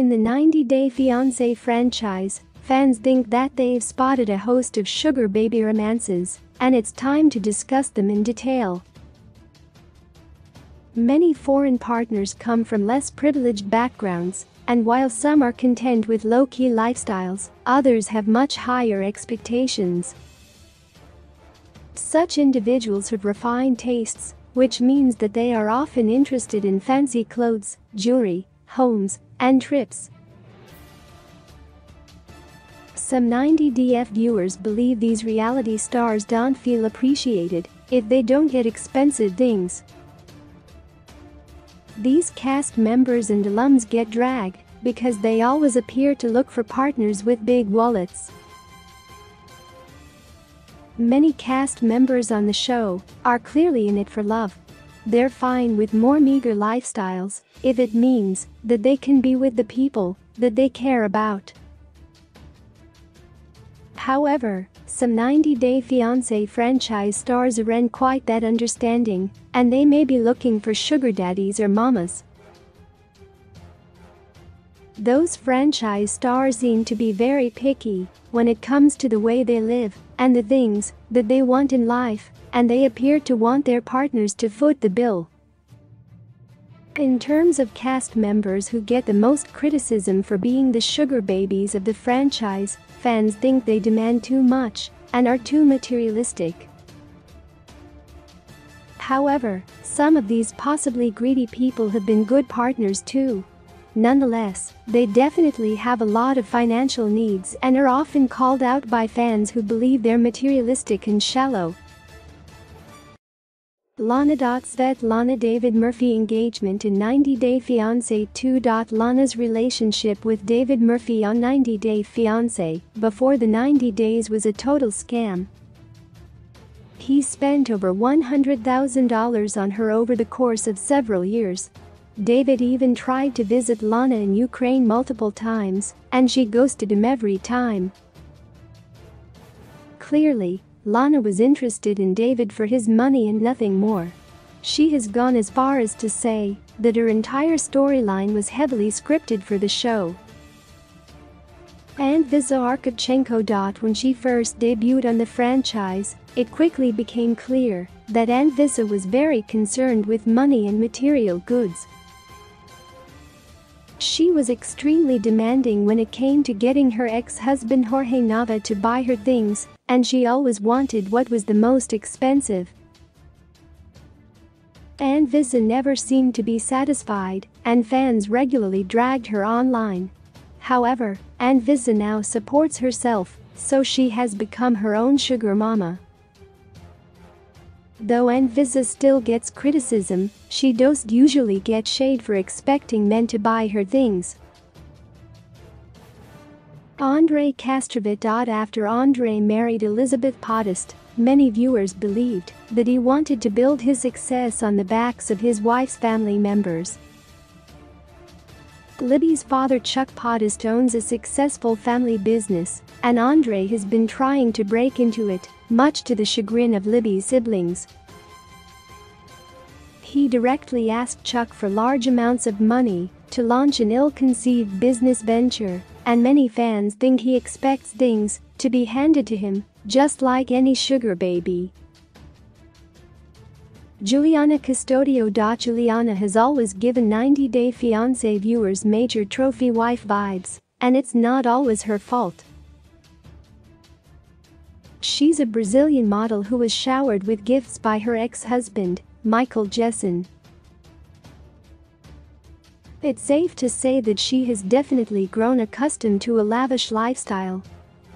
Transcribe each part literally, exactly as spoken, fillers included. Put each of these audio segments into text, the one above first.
In the ninety day fiancé franchise, fans think that they've spotted a host of sugar baby romances, and it's time to discuss them in detail. Many foreign partners come from less privileged backgrounds, and while some are content with low-key lifestyles, others have much higher expectations. Such individuals have refined tastes, which means that they are often interested in fancy clothes, jewelry, homes, and trips. Some ninety D F viewers believe these reality stars don't feel appreciated if they don't get expensive things. These cast members and alums get dragged because they always appear to look for partners with big wallets. Many cast members on the show are clearly in it for love. They're fine with more meager lifestyles if it means that they can be with the people that they care about. However, some ninety day fiancé franchise stars aren't quite that understanding, and they may be looking for sugar daddies or mamas. Those franchise stars seem to be very picky when it comes to the way they live and the things that they want in life, and they appear to want their partners to foot the bill. In terms of cast members who get the most criticism for being the sugar babies of the franchise, fans think they demand too much and are too materialistic. However, some of these possibly greedy people have been good partners too. Nonetheless, they definitely have a lot of financial needs and are often called out by fans who believe they're materialistic and shallow. Lana. Svetlana David Murphy engagement in ninety day fiancé two. Lana's relationship with David Murphy on ninety day fiancé before the ninety days was a total scam. He spent over one hundred thousand dollars on her over the course of several years. David even tried to visit Lana in Ukraine multiple times, and she ghosted him every time. Clearly, Lana was interested in David for his money and nothing more. She has gone as far as to say that her entire storyline was heavily scripted for the show. Anfisa Arkadchenko. When she first debuted on the franchise, it quickly became clear that Anfisa was very concerned with money and material goods. She was extremely demanding when it came to getting her ex-husband Jorge Nava to buy her things, and she always wanted what was the most expensive. Anfisa never seemed to be satisfied, and fans regularly dragged her online. However, Anfisa now supports herself, so she has become her own sugar mama. Though Anfisa still gets criticism, she does usually get shade for expecting men to buy her things. Andre Castrovit. After Andre married Elizabeth Podest, many viewers believed that he wanted to build his success on the backs of his wife's family members. Libby's father Chuck Podest owns a successful family business, and Andre has been trying to break into it, much to the chagrin of Libby's siblings. He directly asked Chuck for large amounts of money to launch an ill-conceived business venture, and many fans think he expects things to be handed to him, just like any sugar baby. Juliana Custodio. Juliana has always given ninety day fiancé viewers major trophy wife vibes, and it's not always her fault. She's a Brazilian model who was showered with gifts by her ex-husband, Michael Jessen. It's safe to say that she has definitely grown accustomed to a lavish lifestyle.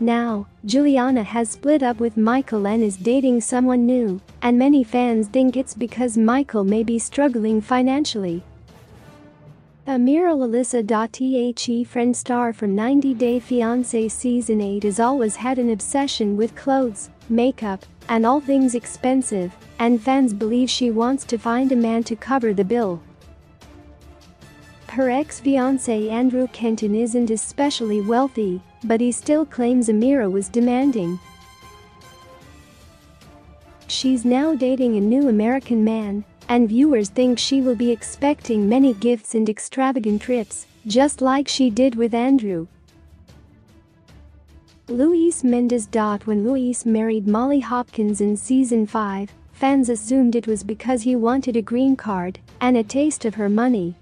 Now, Juliana has split up with Michael and is dating someone new, and many fans think it's because Michael may be struggling financially. Amira Lalisa. The French star from ninety day fiancé Season eight has always had an obsession with clothes, makeup, and all things expensive, and fans believe she wants to find a man to cover the bill. Her ex-fiancé Andrew Kenton isn't especially wealthy, but he still claims Amira was demanding. She's now dating a new American man, and viewers think she will be expecting many gifts and extravagant trips, just like she did with Andrew. Luis Mendes. When Luis married Molly Hopkins in season five, fans assumed it was because he wanted a green card and a taste of her money.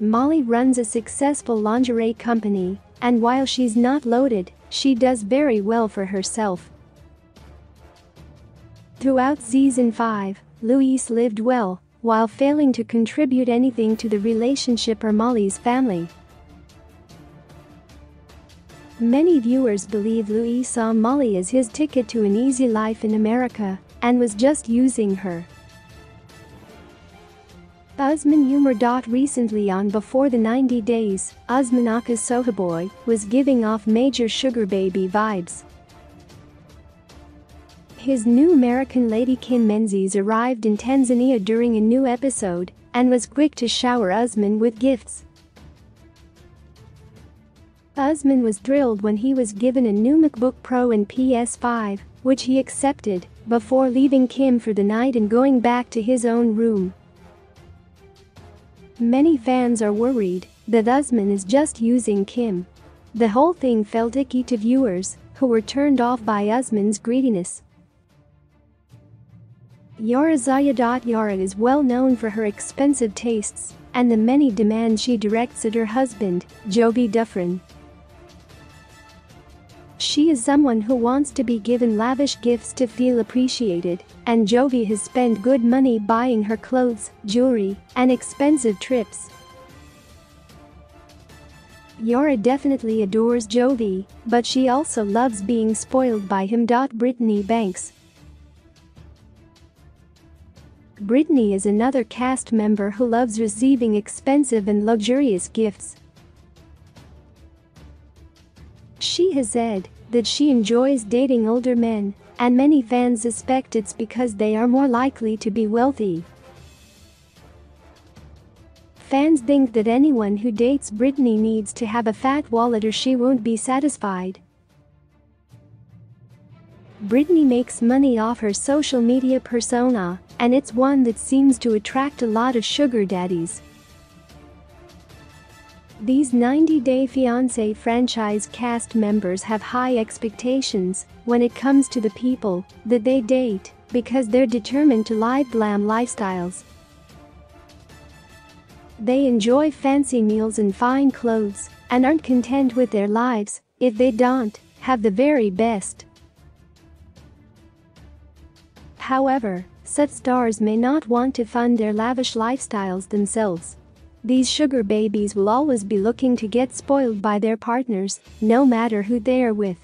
Molly runs a successful lingerie company, and while she's not loaded, she does very well for herself. Throughout season five, Luis lived well, while failing to contribute anything to the relationship or Molly's family. Many viewers believe Luis saw Molly as his ticket to an easy life in America and was just using her. Usman Humor. Recently on Before the ninety days, Usman Aka's Soha Boy was giving off major sugar baby vibes. His new American lady Kim Menzies arrived in Tanzania during a new episode and was quick to shower Usman with gifts. Usman was thrilled when he was given a new MacBook Pro and P S five, which he accepted, before leaving Kim for the night and going back to his own room. Many fans are worried that Usman is just using Kim. The whole thing felt icky to viewers, who were turned off by Usman's greediness. Yara Zaya. Yara is well known for her expensive tastes and the many demands she directs at her husband, Jovi Dufferin. She is someone who wants to be given lavish gifts to feel appreciated, and Jovi has spent good money buying her clothes, jewelry, and expensive trips. Yara definitely adores Jovi, but she also loves being spoiled by him. Brittany Banks. Brittany is another cast member who loves receiving expensive and luxurious gifts. She has said that she enjoys dating older men, and many fans suspect it's because they are more likely to be wealthy. Fans think that anyone who dates Brittany needs to have a fat wallet or she won't be satisfied. Brittany makes money off her social media persona, and it's one that seems to attract a lot of sugar daddies. These ninety day fiancé franchise cast members have high expectations when it comes to the people that they date because they're determined to live glam lifestyles. They enjoy fancy meals and fine clothes and aren't content with their lives if they don't have the very best. However, such stars may not want to fund their lavish lifestyles themselves. These sugar babies will always be looking to get spoiled by their partners, no matter who they are with.